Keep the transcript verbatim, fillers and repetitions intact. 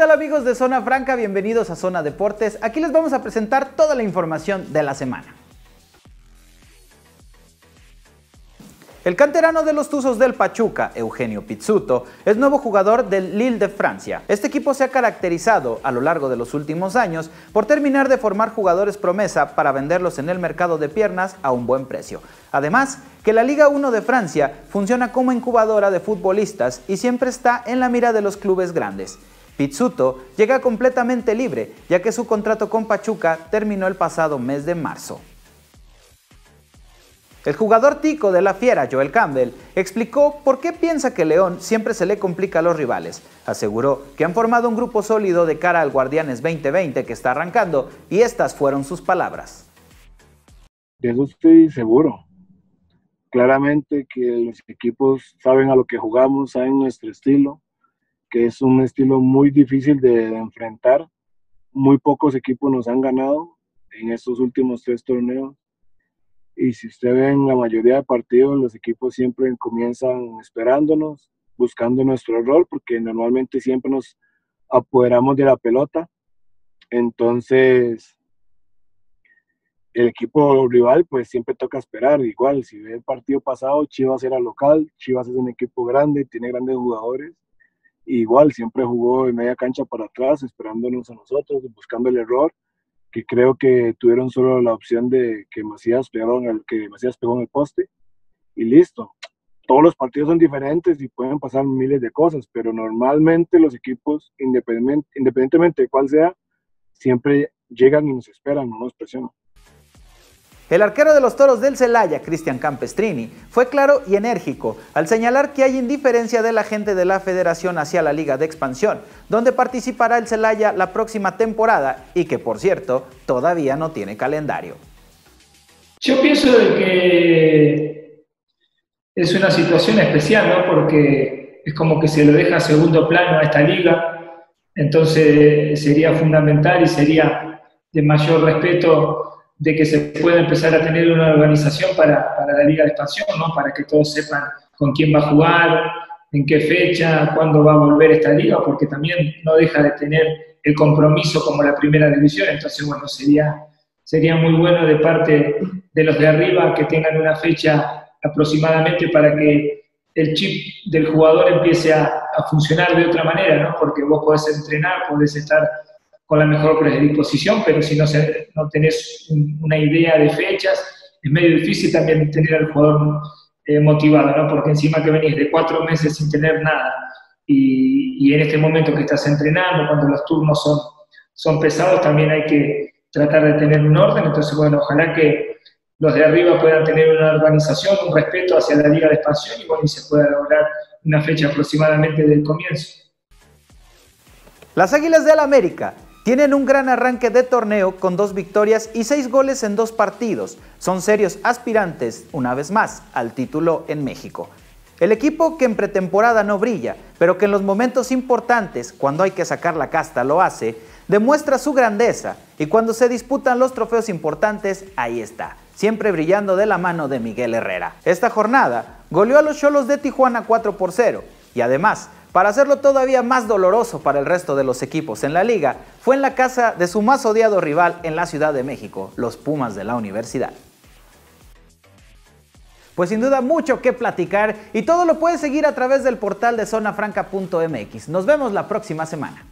tal amigos de Zona Franca? Bienvenidos a Zona Deportes. Aquí les vamos a presentar toda la información de la semana. El canterano de los Tuzos del Pachuca, Eugenio Pizzuto, es nuevo jugador del Lille de Francia. Este equipo se ha caracterizado a lo largo de los últimos años por terminar de formar jugadores promesa para venderlos en el mercado de piernas a un buen precio. Además, que la Liga uno de Francia funciona como incubadora de futbolistas y siempre está en la mira de los clubes grandes. Pizzuto llega completamente libre, ya que su contrato con Pachuca terminó el pasado mes de marzo. El jugador tico de la Fiera, Joel Campbell, explicó por qué piensa que León siempre se le complica a los rivales. Aseguró que han formado un grupo sólido de cara al Guardianes veinte veinte que está arrancando, y estas fueron sus palabras. De eso estoy seguro. Claramente que los equipos saben a lo que jugamos, saben nuestro estilo, que es un estilo muy difícil de enfrentar. Muy pocos equipos nos han ganado en estos últimos tres torneos. Y si usted ve en la mayoría de partidos, los equipos siempre comienzan esperándonos, buscando nuestro error, porque normalmente siempre nos apoderamos de la pelota. Entonces, el equipo rival pues siempre toca esperar. Igual, si ve el partido pasado, Chivas era local, Chivas es un equipo grande, tiene grandes jugadores. Igual, siempre jugó de media cancha para atrás, esperándonos a nosotros, buscando el error, que creo que tuvieron solo la opción de que Macías pegó en el, que Macías pegó en el poste, y listo. Todos los partidos son diferentes y pueden pasar miles de cosas, pero normalmente los equipos, independient, independientemente de cuál sea, siempre llegan y nos esperan, no nos presionan. El arquero de los Toros del Celaya, Cristian Campestrini, fue claro y enérgico al señalar que hay indiferencia de la gente de la Federación hacia la Liga de Expansión, donde participará el Celaya la próxima temporada y que, por cierto, todavía no tiene calendario. Yo pienso de que es una situación especial, ¿no? Porque es como que se lo deja a segundo plano a esta liga, entonces sería fundamental y sería de mayor respeto de que se pueda empezar a tener una organización para, para la Liga de Expansión, ¿no? Para que todos sepan con quién va a jugar, en qué fecha, cuándo va a volver esta liga, porque también no deja de tener el compromiso como la primera división. Entonces, bueno, sería, sería muy bueno de parte de los de arriba que tengan una fecha aproximadamente para que el chip del jugador empiece a, a funcionar de otra manera, ¿no? Porque vos podés entrenar, podés estar con la mejor predisposición, pero si no, se, no tenés un, una idea de fechas, es medio difícil también tener al jugador eh, motivado, ¿no? Porque encima que venís de cuatro meses sin tener nada, y, y en este momento que estás entrenando, cuando los turnos son, son pesados, también hay que tratar de tener un orden. Entonces, bueno, ojalá que los de arriba puedan tener una organización, un respeto hacia la Liga de Expansión, y bueno, y se pueda lograr una fecha aproximadamente del comienzo. Las Águilas del América tienen un gran arranque de torneo con dos victorias y seis goles en dos partidos. Son serios aspirantes, una vez más, al título en México. El equipo que en pretemporada no brilla, pero que en los momentos importantes, cuando hay que sacar la casta, lo hace, demuestra su grandeza, y cuando se disputan los trofeos importantes, ahí está, siempre brillando de la mano de Miguel Herrera. Esta jornada goleó a los Xolos de Tijuana cuatro por cero, y además, para hacerlo todavía más doloroso para el resto de los equipos en la liga, fue en la casa de su más odiado rival en la Ciudad de México, los Pumas de la Universidad. Pues sin duda mucho que platicar, y todo lo puedes seguir a través del portal de zona franca punto m x. Nos vemos la próxima semana.